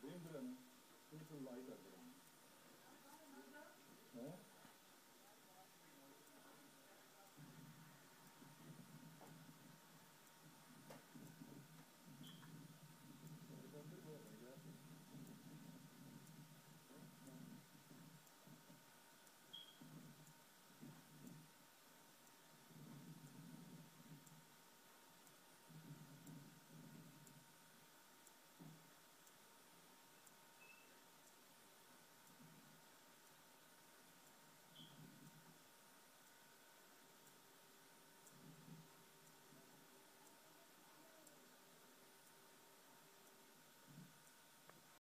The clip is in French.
Bem grande, muito light agora.